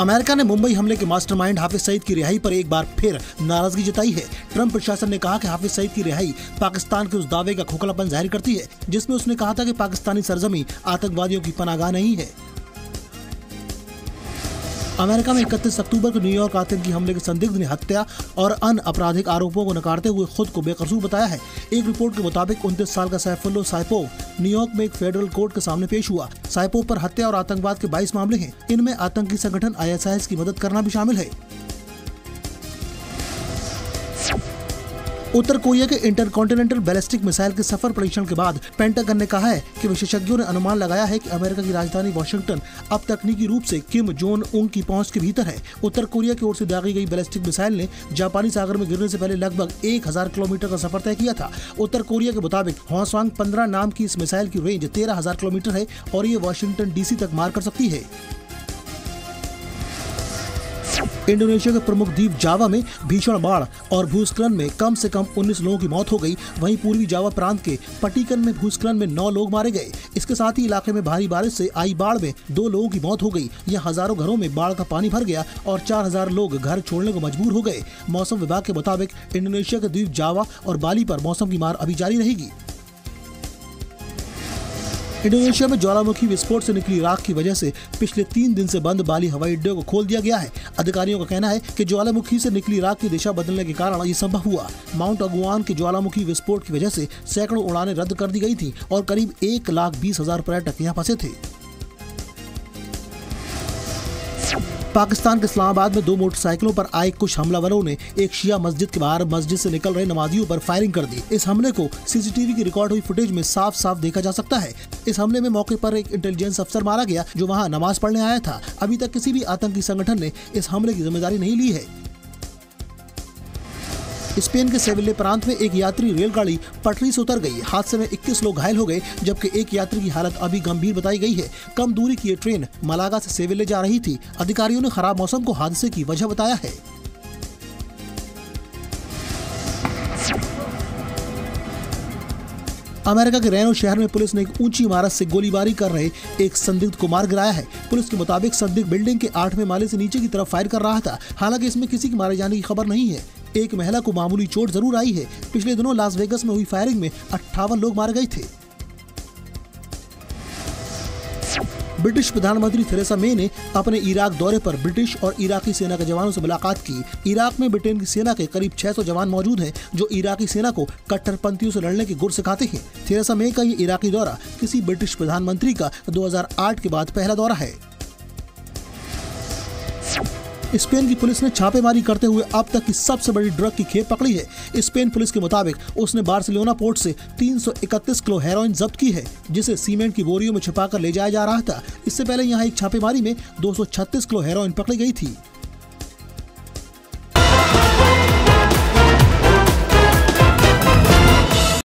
America ने मुंबई हमले के मास्टरमाइंड हाफिज सईद की रिहाई पर एक बार फिर नाराजगी जताई है। ट्रंप प्रशासन ने कहा कि हाफिज सईद की रिहाई पाकिस्तान के उस दावे का खोखलापन जाहिर करती है जिसमें उसने कहा था कि पाकिस्तानी सरजमी आतंकवादियों की पनाहगाह नहीं है। अमेरिका में 31 अक्टूबर को न्यूयॉर्क आतंकी हमले के संदिग्ध ने हत्या और अन्य आपराधिक आरोपों को नकारते हुए खुद को बेकसूर बताया है। एक रिपोर्ट के मुताबिक 29 साल का सैफुल्लो साइपो न्यूयॉर्क में एक फेडरल कोर्ट के सामने पेश हुआ। साइपो पर हत्या और आतंकवाद के 22 मामले हैं। इनमें आतंकी संगठन ISIS की मदद करना भी शामिल है। उत्तर कोरिया के इंटरकॉन्टिनेंटल बैलिस्टिक मिसाइल के सफल परीक्षण के बाद पेंटागन ने कहा है कि विशेषज्ञों ने अनुमान लगाया है कि अमेरिका की राजधानी वाशिंगटन अब तकनीकी रूप से किम जोन उंग की पहुंच के भीतर है। उत्तर कोरिया की ओर से दागी गई बैलिस्टिक मिसाइल ने जापानी सागर में गिरने से पहले लगभग 1000 किलोमीटर का सफर तय किया था। उत्तर कोरिया के मुताबिक हॉसवांग 15 नाम की इस मिसाइल की रेंज 13000 किलोमीटर है और ये वाशिंगटन DC तक मार कर सकती है। इंडोनेशिया के प्रमुख द्वीप जावा में भीषण बाढ़ और भूस्खलन में कम से कम 19 लोगों की मौत हो गई। वहीं पूर्वी जावा प्रांत के पटीकन में भूस्खलन में 9 लोग मारे गए। इसके साथ ही इलाके में भारी बारिश से आई बाढ़ में 2 लोगों की मौत हो गई। यह हजारों घरों में बाढ़ का पानी भर गया और 4000 लोग घर छोड़ने को मजबूर हो गए। मौसम विभाग के मुताबिक इंडोनेशिया के द्वीप जावा और बाली पर मौसम की मार अभी जारी रहेगी। इंडोनेशिया में ज्वालामुखी विस्फोट से निकली राख की वजह से पिछले 3 दिन से बंद बाली हवाई अड्डे को खोल दिया गया है। अधिकारियों का कहना है कि ज्वालामुखी से निकली राख की दिशा बदलने के कारण ये संभव हुआ। माउंट अगुआन के ज्वालामुखी विस्फोट की वजह से सैकड़ों उड़ानें रद्द कर दी गई थी और करीब 1,20,000 पर्यटक यहाँ फंसे थे। पाकिस्तान के इस्लामाबाद में 2 मोटरसाइकिलों पर आए कुछ हमलावरों ने एक शिया मस्जिद के बाहर मस्जिद से निकल रहे नमाजियों पर फायरिंग कर दी। इस हमले को CCTV की रिकॉर्ड हुई फुटेज में साफ साफ देखा जा सकता है। इस हमले में मौके पर एक इंटेलिजेंस अफसर मारा गया जो वहां नमाज पढ़ने आया था। अभी तक किसी भी आतंकी संगठन ने इस हमले की जिम्मेदारी नहीं ली है। स्पेन के सेविले प्रांत में एक यात्री रेलगाड़ी पटरी से उतर गई। हादसे में 21 लोग घायल हो गए जबकि एक यात्री की हालत अभी गंभीर बताई गई है। कम दूरी की ये ट्रेन मलागा से सेविले जा रही थी। अधिकारियों ने खराब मौसम को हादसे की वजह बताया है। अमेरिका के रैनो शहर में पुलिस ने एक ऊंची इमारत से गोलीबारी कर रहे एक संदिग्ध को मार गिराया है। पुलिस के मुताबिक संदिग्ध बिल्डिंग के 8वें माले से नीचे की तरफ फायर कर रहा था। हालांकि इसमें किसी के मारे जाने की खबर नहीं है। एक महिला को मामूली चोट जरूर आई है। पिछले दिनों लास वेगस में हुई फायरिंग में 58 लोग मारे गए थे। ब्रिटिश प्रधानमंत्री थेरेसा मे ने अपने इराक दौरे पर ब्रिटिश और इराकी सेना के जवानों से मुलाकात की। इराक में ब्रिटेन की सेना के करीब 600 जवान मौजूद हैं जो इराकी सेना को कट्टरपंथियों से लड़ने के गुर सिखाते हैं। थेरेसा मे का ये इराकी दौरा किसी ब्रिटिश प्रधानमंत्री का 2008 के बाद पहला दौरा है। स्पेन की पुलिस ने छापेमारी करते हुए अब तक की सबसे बड़ी ड्रग की खेप पकड़ी है। स्पेन पुलिस के मुताबिक उसने बार्सिलोना पोर्ट से 331 किलो हेरोइन जब्त की है जिसे सीमेंट की बोरियों में छिपाकर ले जाया जा रहा था। इससे पहले यहां एक छापेमारी में 236 किलो हेरोइन पकड़ी गई थी।